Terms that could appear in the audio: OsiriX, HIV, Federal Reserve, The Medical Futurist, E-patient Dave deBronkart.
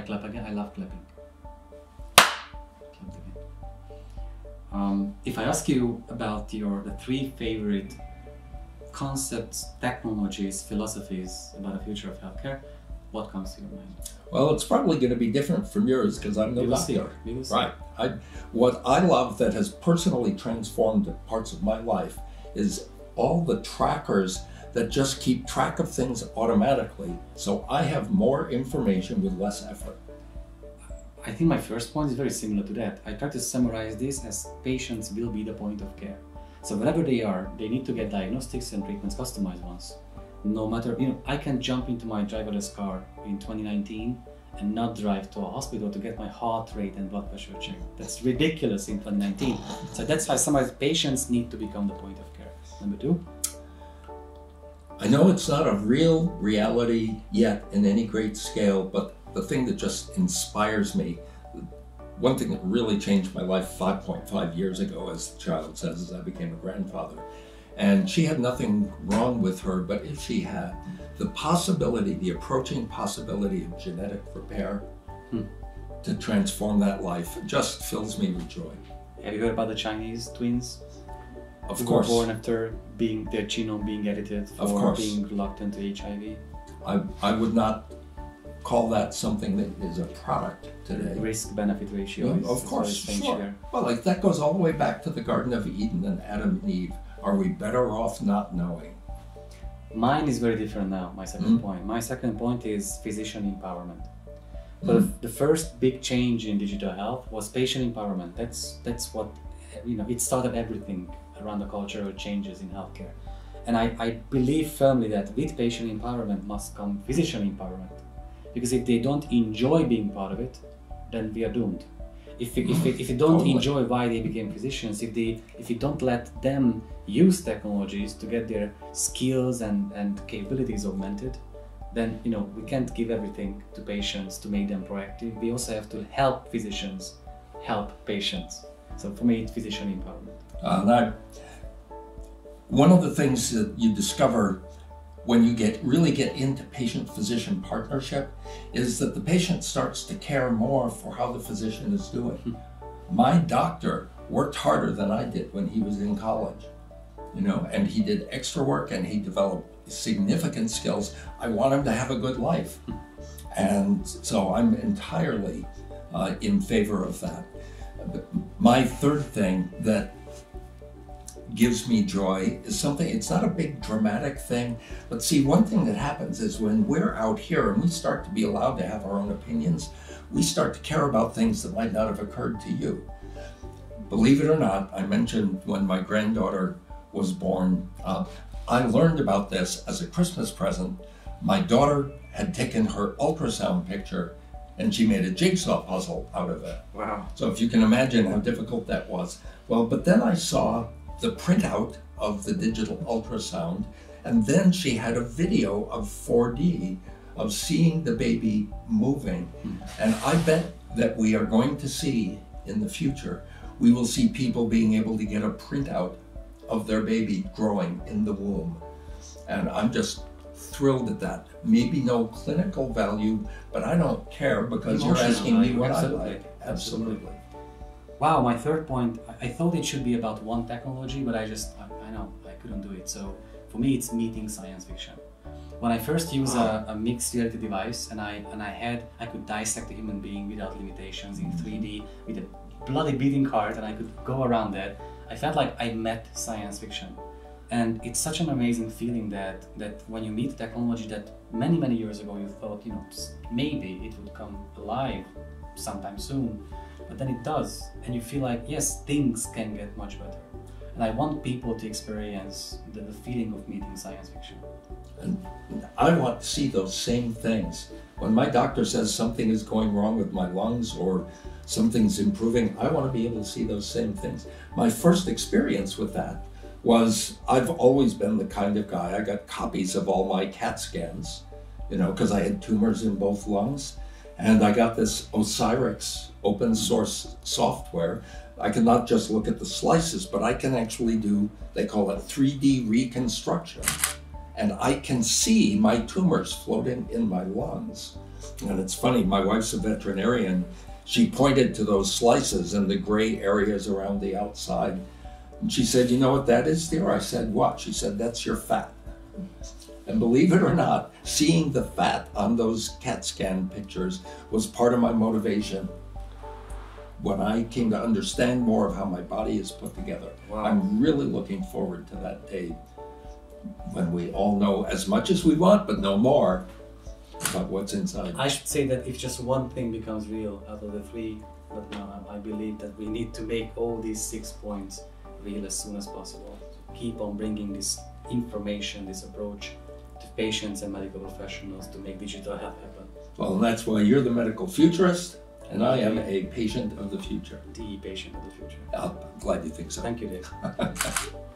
I clap again? I love clapping. Clap again. If I ask you about the three favorite concepts, technologies, philosophies about the future of healthcare, what comes to your mind? Well, it's probably going to be different from yours because I'm the listener. Right. What I love that has personally transformed parts of my life is all the trackers that just keep track of things automatically, so I have more information with less effort. I think my first point is very similar to that. I try to summarize this as patients will be the point of care. So wherever they are, they need to get diagnostics and treatments, customized ones. No matter, I can jump into my driverless car in 2019 and not drive to a hospital to get my heart rate and blood pressure checked. That's ridiculous in 2019. So that's why sometimes patients need to become the point of care. Number two. I know it's not a real reality yet in any great scale, but the thing that just inspires me, one thing that really changed my life 5.5 years ago, as the child says, as I became a grandfather. And she had nothing wrong with her, but if she had, the possibility, the approaching possibility of genetic repair to transform that life just fills me with joy. Have you heard about the Chinese twins? Of course. Who were born after their genome being edited for being reluctant to HIV? I would not call that something that is a product today. Risk-benefit ratio. No, of course, sure. Well, like that goes all the way back to the Garden of Eden and Adam and Eve. Are we better off not knowing? Mine is very different now, my second point. My second point is physician empowerment. So the first big change in digital health was patient empowerment. That's what, it started everything around the cultural changes in healthcare. And I believe firmly that with patient empowerment must come physician empowerment. Because if they don't enjoy being part of it, then we are doomed. If you don't enjoy why they became physicians, if you don't let them use technologies to get their skills and capabilities augmented, then we can't give everything to patients to make them proactive. We also have to help physicians help patients. So for me, it's physician empowerment. One of the things that you discover when you really get into patient-physician partnership is that the patient starts to care more for how the physician is doing. My doctor worked harder than I did when he was in college, and he did extra work and he developed significant skills. I want him to have a good life. And so I'm entirely in favor of that. My third thing that gives me joy is something, it's not a big dramatic thing, but see, one thing that happens is when we're out here and we start to be allowed to have our own opinions, we start to care about things that might not have occurred to you. Believe it or not, I mentioned when my granddaughter was born, I learned about this as a Christmas present. My daughter had taken her ultrasound picture and she made a jigsaw puzzle out of it. Wow. So if you can imagine how difficult that was. Well, but then I saw the printout of the digital ultrasound, and then she had a video of 4D of seeing the baby moving. And I bet that we are going to see in the future, we will see people being able to get a printout of their baby growing in the womb. And I'm just thrilled at that. Maybe no clinical value, but I don't care because you're asking me what I like. Absolutely. Wow, my third point, I thought it should be about one technology, but I know, I couldn't do it. So for me, it's meeting science fiction. When I first used a mixed reality device and I could dissect a human being without limitations in 3D with a bloody beating heart and I could go around that, I felt like I met science fiction. And it's such an amazing feeling that when you meet technology that many, many years ago you thought, maybe it would come alive sometime soon. But then it does, and you feel like, yes, things can get much better. And I want people to experience the feeling of meeting science fiction. And I want to see those same things. When my doctor says something is going wrong with my lungs or something's improving, I want to be able to see those same things. My first experience with that was, I've always been the kind of guy, I got copies of all my CAT scans, because I had tumors in both lungs. And I got this OsiriX open source software. I can not just look at the slices, but I can actually do, they call it 3D reconstruction. And I can see my tumors floating in my lungs. And it's funny, my wife's a veterinarian. She pointed to those slices and the gray areas around the outside. And she said, you know what that is there? I said, what? She said, that's your fat. And believe it or not, seeing the fat on those CAT scan pictures was part of my motivation when I came to understand more of how my body is put together. Wow. I'm really looking forward to that day when we all know as much as we want, but no more, about what's inside. I should say that if just one thing becomes real out of the three, but no, I believe that we need to make all these 6 points real as soon as possible. Keep on bringing this information, this approach to patients and medical professionals to make digital health happen. Well, that's why you're the medical futurist, and I am a patient of the future. The E-patient of the future. I'm glad you think so. Thank you, Dave.